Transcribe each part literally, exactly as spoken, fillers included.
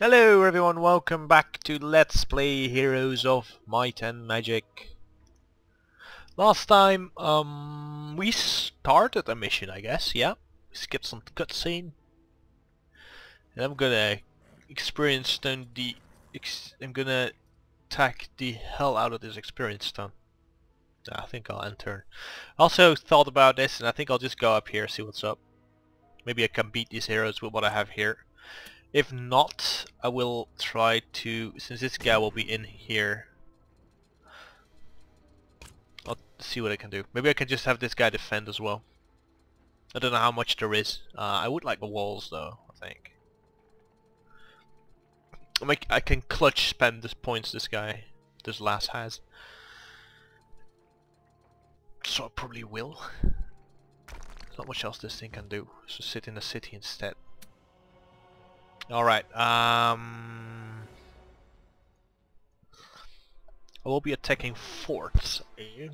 Hello everyone, welcome back to Let's Play Heroes of Might and Magic. Last time um, we started a mission, I guess, yeah? We skipped some cutscene. And I'm gonna experience stone the... Ex I'm gonna attack the hell out of this experience stone. I think I'll end turn. I also thought about this and I think I'll just go up here, see what's up. Maybe I can beat these heroes with what I have here. If not, I will try to, since this guy will be in here, I'll see what I can do. Maybe I can just have this guy defend as well. I don't know how much there is. Uh, I would like the walls though, I think. I, make, I can clutch spend the points this guy, this last has. So I probably will. There's not much else this thing can do, so sit in the city instead. Alright, um... I will be attacking forts. Eh?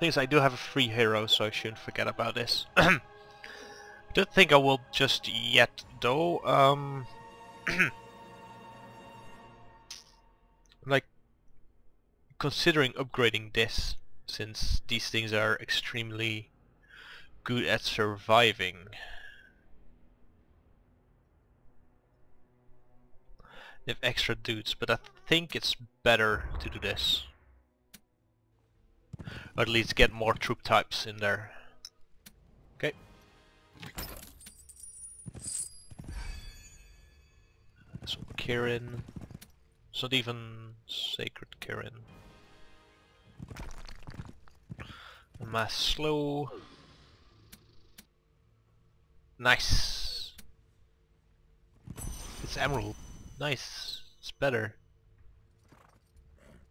Things I do have a free hero, so I shouldn't forget about this. I don't think I will just yet, though. Um... like, considering upgrading this, since these things are extremely good at surviving. They have extra dudes, but I think it's better to do this. Or at least get more troop types in there. Okay. Some Kirin. It's not even sacred Kirin. Mass slow. Nice. It's emerald. Nice. It's better.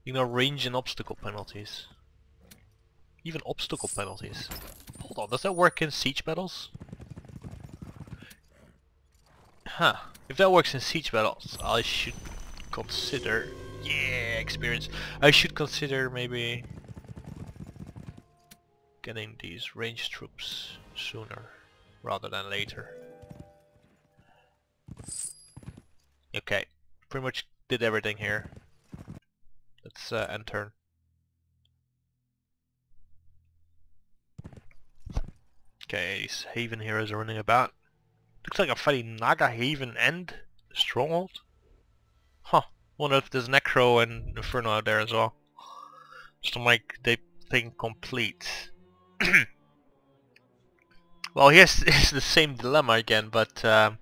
Ignore range and obstacle penalties. Even obstacle penalties. Hold on, does that work in siege battles? Huh. If that works in siege battles, I should consider... Yeah, experience. I should consider maybe getting these range troops sooner rather than later. Okay, pretty much did everything here. Let's uh, end turn. Okay, these Haven heroes are running about. Looks like a fighting Naga, Haven and Stronghold. Huh, wonder if there's Necro and Inferno out there as well. Just to make the thing complete. Well, here's it's the same dilemma again, but um,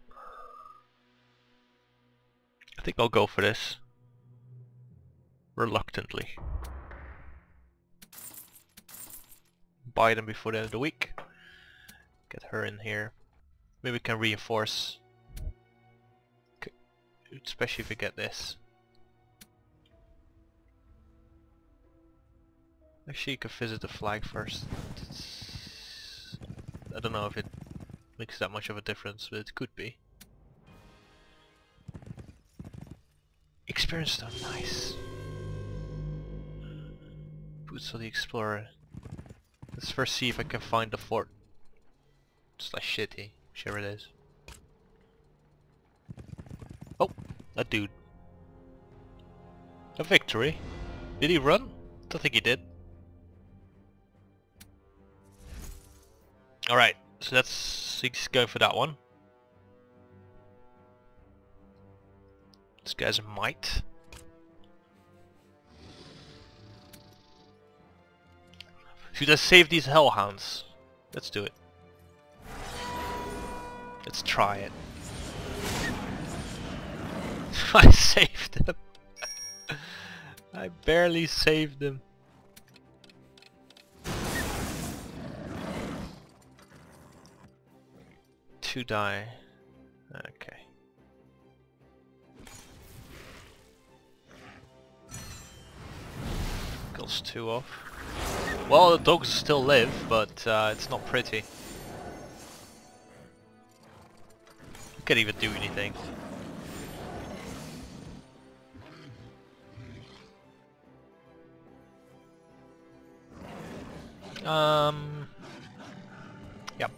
I think I'll go for this. Reluctantly. Buy them before the end of the week. Get her in here. Maybe we can reinforce. C especially if we get this. Actually, you could visit the flag first. It's I don't know if it makes that much of a difference, but it could be. Experience stone, nice. Boots of the Explorer. Let's first see if I can find the fort. Slash city, whichever it is. Oh, a dude. A victory. Did he run? Don't think he did. Alright, so that's let's go for that one. This guy's a mite. Should I save these hellhounds? Let's do it. Let's try it. I saved them. I barely saved them. To die. Okay. Kills two off. Well, the dogs still live, but uh, it's not pretty. You can't even do anything. Um. Yep.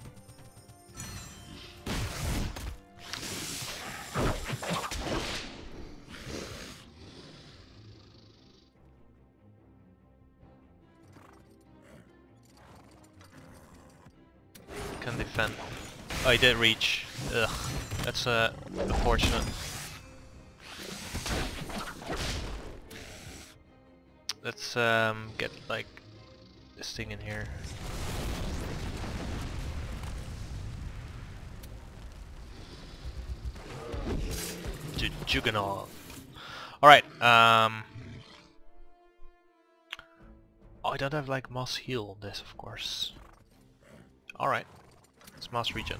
can defend. Oh, he didn't reach. Ugh, that's uh, unfortunate. Let's um, get like this thing in here. J Juggernaut. All right. Um, oh, I don't have like Moss Heal. This, of course. All right. It's Mouse Regen.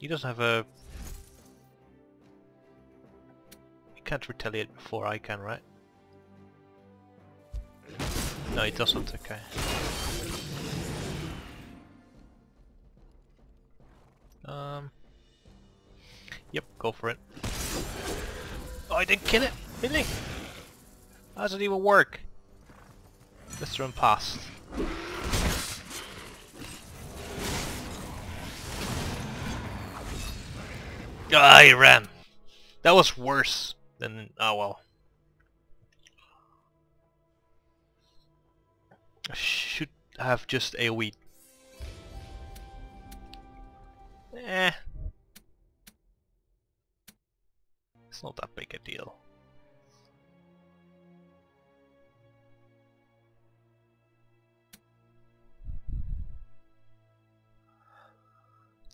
He doesn't have a... He can't retaliate before I can, right? No, he doesn't, okay. Um... Yep, go for it. Oh, I didn't kill it! Really? How does it even work? Let's run past. Ah, he ran. That was worse than... oh well. I should have just AoE. Eh. It's not that big a deal.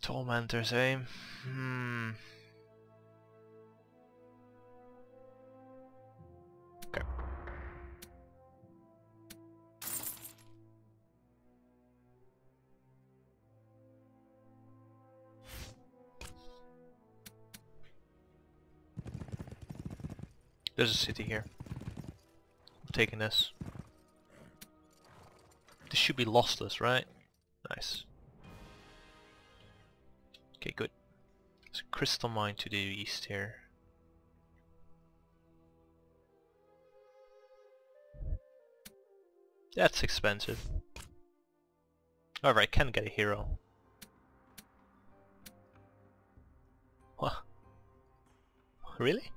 Tormentor's aim. Hmm. Okay. There's a city here. I'm taking this. This should be lossless, right? Nice. Okay, good. There's a crystal mine to the east here. That's expensive. However, I can get a hero. What? Really?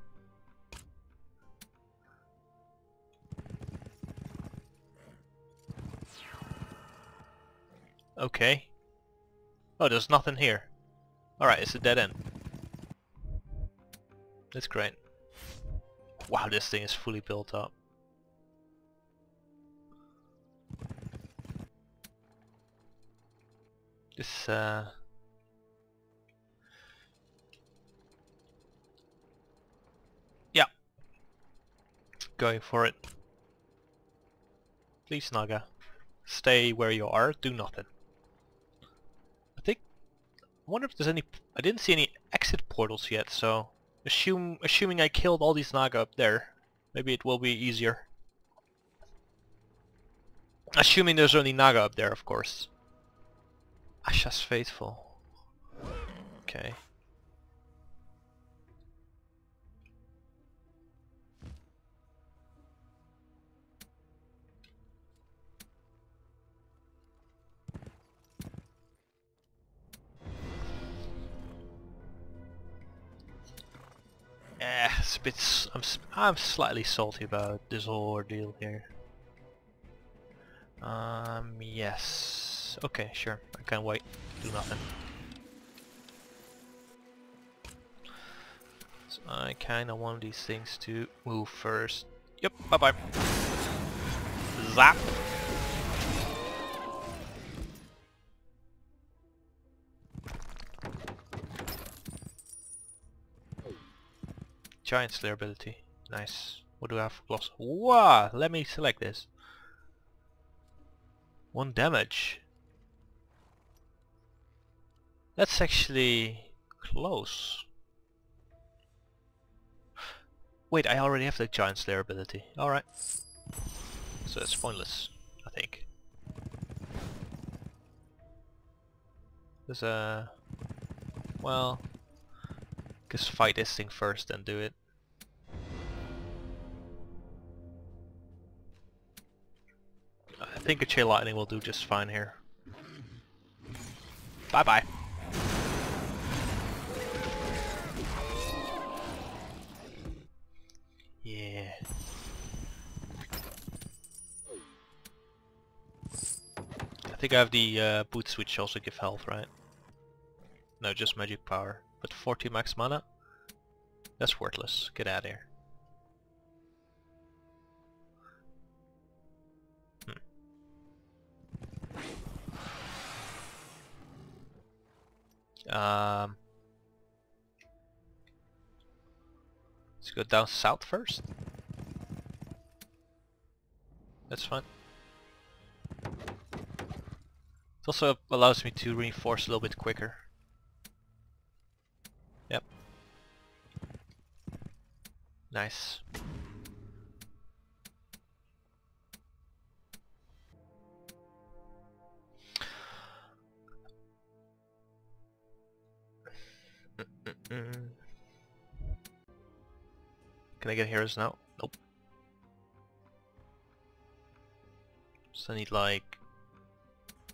Okay. Oh, there's nothing here. Alright, it's a dead end. That's great. Wow, this thing is fully built up. This, uh... yeah. Going for it. Please, Naga. Stay where you are, do nothing. I wonder if there's any... I didn't see any exit portals yet, so... assume, assuming I killed all these Naga up there, maybe it will be easier. Assuming there's only Naga up there, of course. Asha's Faithful. Okay. Eh, it's a bit, I'm, I'm slightly salty about this whole ordeal here. Um, yes. Okay, sure. I can't wait. Do nothing. So I kinda want these things to move first. Yep, bye bye. Zap! Giant Slayer ability. Nice. What do I have for gloss? Wow! Let me select this. One damage. That's actually close. Wait, I already have the Giant Slayer ability. Alright. So it's pointless, I think. There's a... well... just fight this thing first and do it. think a Chain Lightning will do just fine here. Bye bye. Yeah. I think I have the uh, boots, which also give health, right? No, just magic power. But forty max mana? That's worthless. Get out of here. Um, let's go down south first. That's fine. It also allows me to reinforce a little bit quicker. Yep. Nice. Can I get heroes now? Nope. So I need like...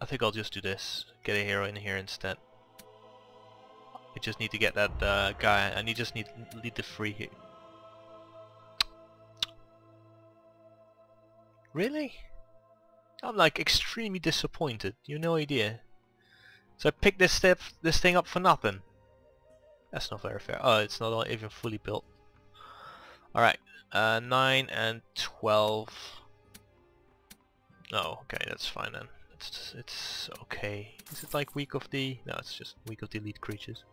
I think I'll just do this. Get a hero in here instead. I just need to get that uh, guy. I need just need lead the free here. Really? I'm like extremely disappointed. You have no idea. So I picked this step, this thing up for nothing. That's not very fair. Oh, it's not even fully built. Alright, uh, nine and twelve. Oh, okay, that's fine then. It's, it's okay. Is it like weak of the... No, it's just weak of the elite creatures.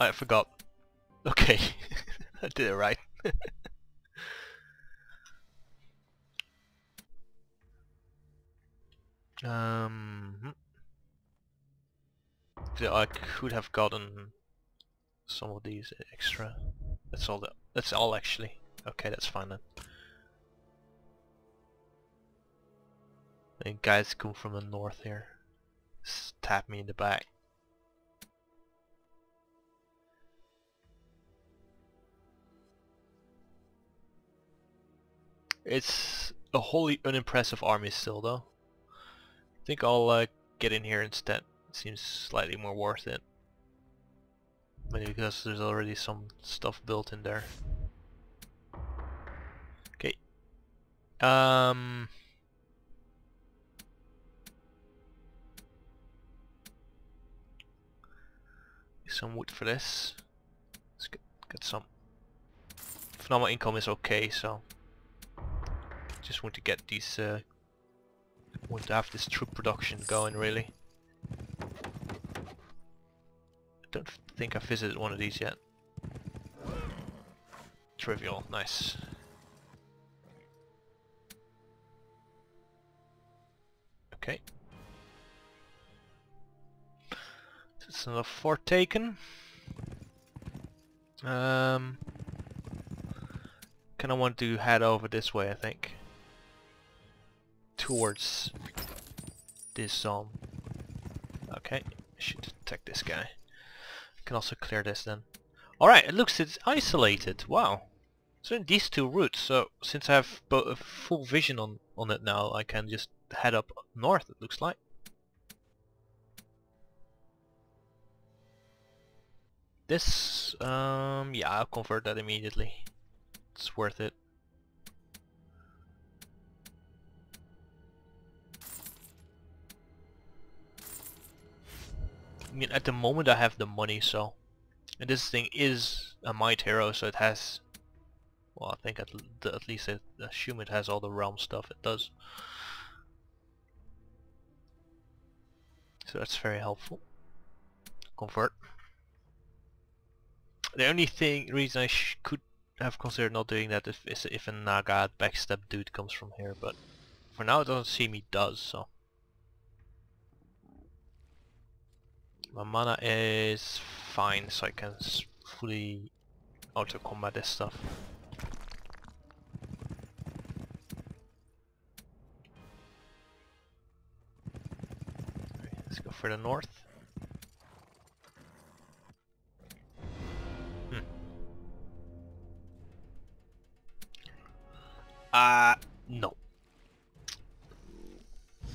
I forgot. Okay, I did it right. um... I could have gotten some of these extra. That's all. That, that's all actually. Okay, that's fine then. And guys come from the north here. Just tap me in the back. It's a wholly unimpressive army still, though. I think I'll uh, get in here instead. Seems slightly more worth it. Maybe because there's already some stuff built in there. Okay. Um. Some wood for this. Let's get, get some. Phenomenal income is okay, so. Just want to get these. Uh, want to have this troop production going, really. Don't think I visited one of these yet. Trivial, nice. Okay. So it's another fort taken. Um, kind of want to head over this way, I think. Towards this zone. Okay, I should attack this guy. Can also clear this then. Alright, it looks it's isolated. Wow. So in these two routes, so since I have a full vision on, on it now, I can just head up north, it looks like. This, um, yeah, I'll convert that immediately. It's worth it. I mean, at the moment I have the money, so... And this thing is a Might Hero, so it has... Well, I think at, l at least I assume it has all the realm stuff, it does. So that's very helpful. Convert. The only thing, reason I sh could have considered not doing that is if, if a Naga backstab dude comes from here, but... For now it doesn't seem he does, so... My mana is fine, so I can fully auto combat this stuff. Right, let's go further north. Hmm. Uh, no.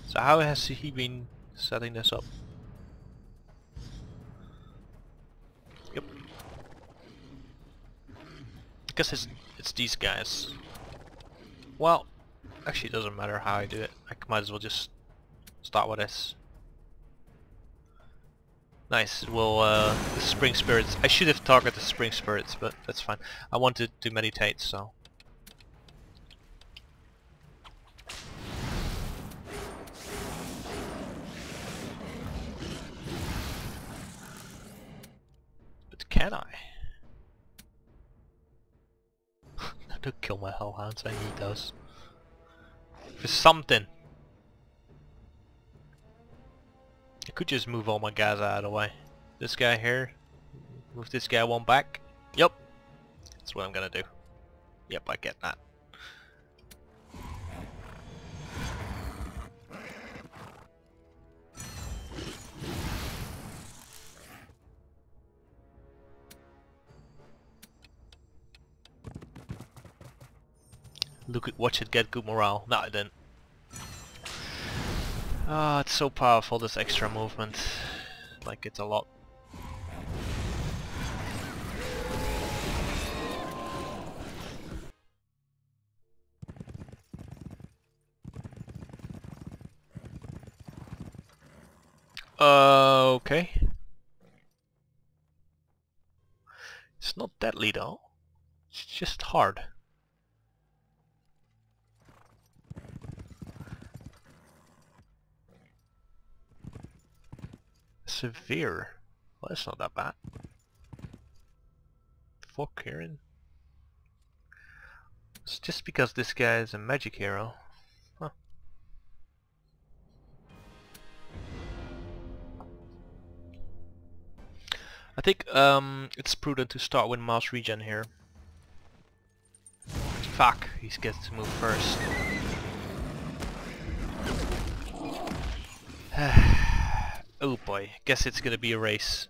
So how has he been setting this up? Yep. Because it's, it's these guys. Well, actually it doesn't matter how I do it. I might as well just start with this. Nice, well, uh, the Spring Spirits. I should have targeted the Spring Spirits, but that's fine. I wanted to meditate, so... But can I? Don't kill my hellhounds, I need those. For something! I could just move all my guys out of the way. This guy here, move this guy one back. Yep, that's what I'm gonna do. Yep, I get that. Look at, watch it get good morale. No, I didn't. Ah, oh, it's so powerful, this extra movement. Like, it's a lot. Uh, okay. It's not deadly though. It's just hard. Severe. Well, that's not that bad. For Kirin. It's just because this guy is a magic hero. Huh. I think um, it's prudent to start with Mouse Regen here. Fuck, he gets to move first. Oh boy, guess it's gonna be a race.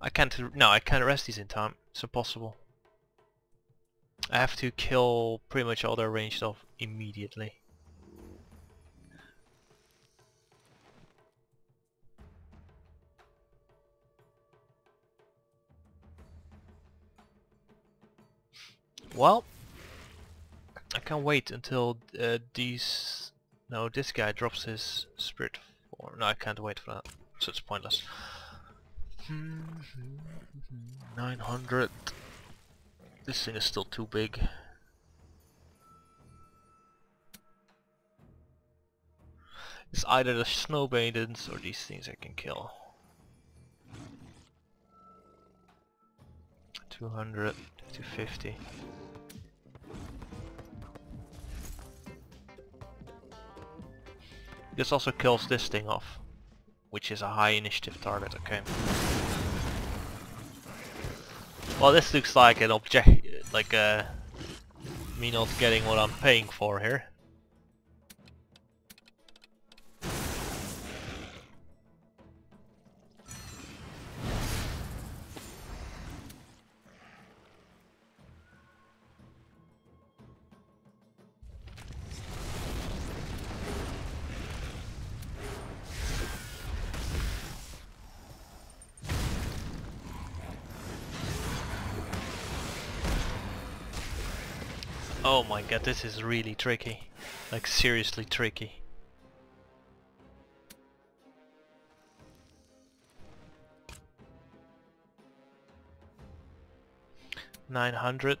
I can't... no, I can't arrest these in time. It's impossible. I have to kill pretty much all their ranged stuff immediately. Well... I can't wait until uh, these... no, this guy drops his spirit form. No, I can't wait for that, so it's pointless. nine hundred. This thing is still too big. It's either the snow maidens or these things I can kill. two hundred, two fifty. This also kills this thing off, which is a high initiative target, okay. Well, this looks like an object, like uh, me not getting what I'm paying for here. Oh my god, this is really tricky. Like, seriously tricky. nine hundred.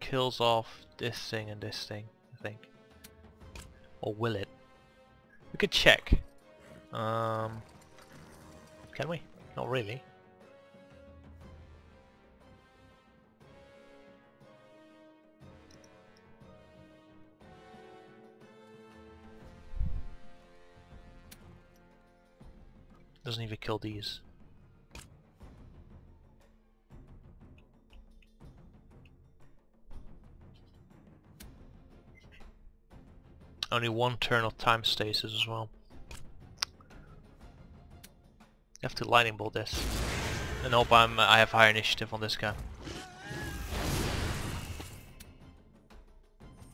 Kills off this thing and this thing, I think. Or will it? We could check. Um, can we? Not really. Doesn't even kill these. Only one turn of time stasis as well. You have to lightning bolt this. and hope I'm I have higher initiative on this guy.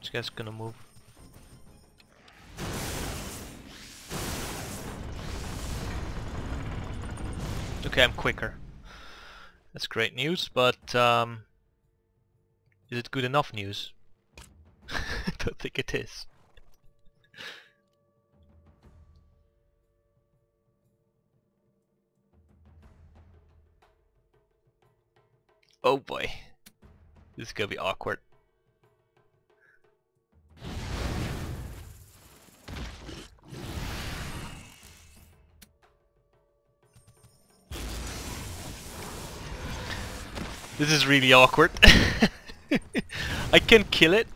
This guy's gonna move. Okay, I'm quicker. That's great news, but um, is it good enough news? I don't think it is. Oh boy, this is gonna be awkward. This is really awkward. I can kill it.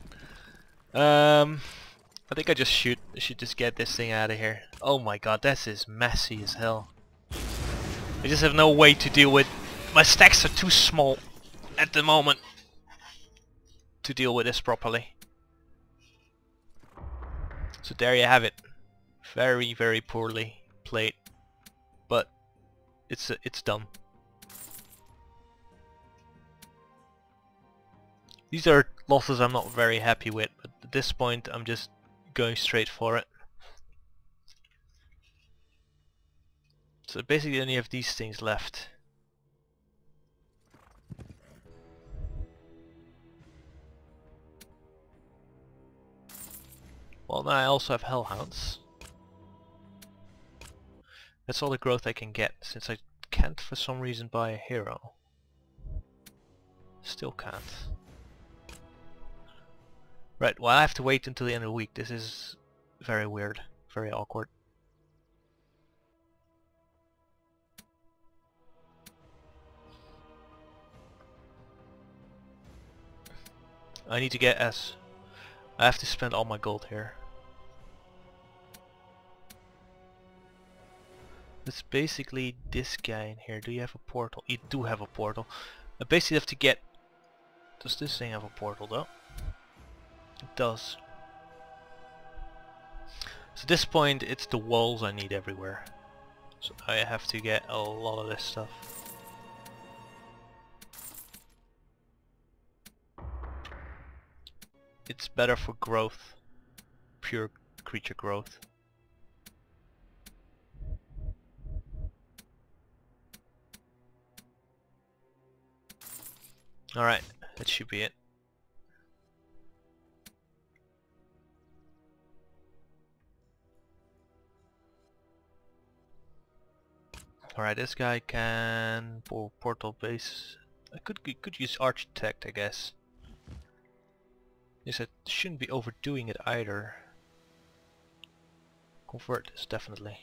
Um, I think I just shoot. Should just get this thing out of here. Oh my god, this is messy as hell. I just have no way to deal with. My stacks are too small at the moment to deal with this properly. So there you have it. Very, very poorly played, but it's uh, it's done. These are losses I'm not very happy with, but at this point I'm just going straight for it. So basically I only have these things left. Well, now I also have Hellhounds. That's all the growth I can get, since I can't for some reason buy a hero. Still can't. Right, well I have to wait until the end of the week. This is very weird, very awkward. I need to get S. I have to spend all my gold here. It's basically this guy in here. Do you have a portal? You do have a portal. I basically have to get... Does this thing have a portal though? It does. So at this point it's the walls I need everywhere. So I have to get a lot of this stuff. It's better for growth. Pure creature growth. Alright, that should be it. Alright, this guy can pull portal base. I could could use Architect, I guess. Yes, I shouldn't be overdoing it either. Convert this definitely.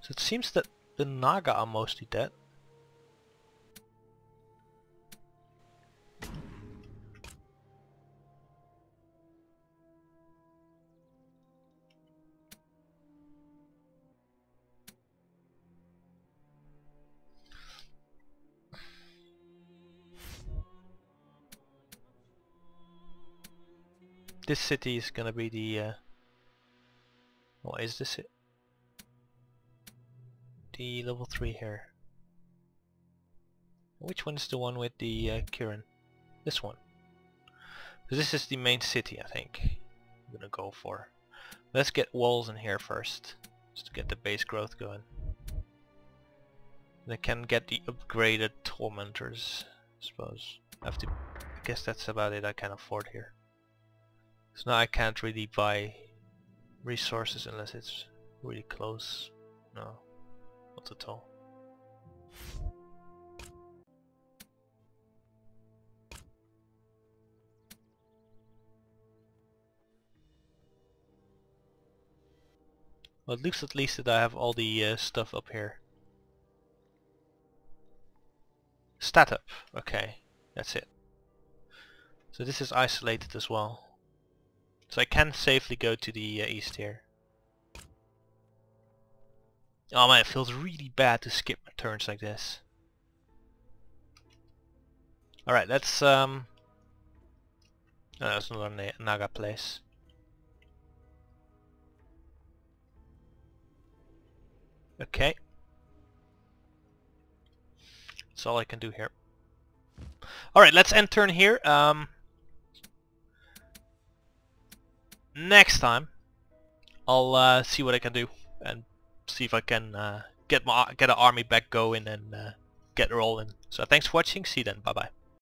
So it seems that the Naga are mostly dead. This city is gonna be the. Uh, what is this? The level three here. Which one is the one with the uh, Kirin? This one. So this is the main city, I think. I'm gonna go for. Let's get walls in here first, just to get the base growth going. And I can get the upgraded tormentors, I suppose. I have to. I guess that's about it I can afford here. So now I can't really buy resources unless it's really close. No, not at all. Well, it looks at least that I have all the uh, stuff up here. Stat up. Okay, that's it. So this is isolated as well. So I can safely go to the uh, east here. Oh man, it feels really bad to skip my turns like this. Alright, let's um... Oh, that's another na Naga place. Okay. That's all I can do here. Alright, let's end turn here. Um, next time, I'll uh, see what I can do and see if I can uh, get my get an army back going and uh, get rolling. So thanks for watching. See you then. Bye bye.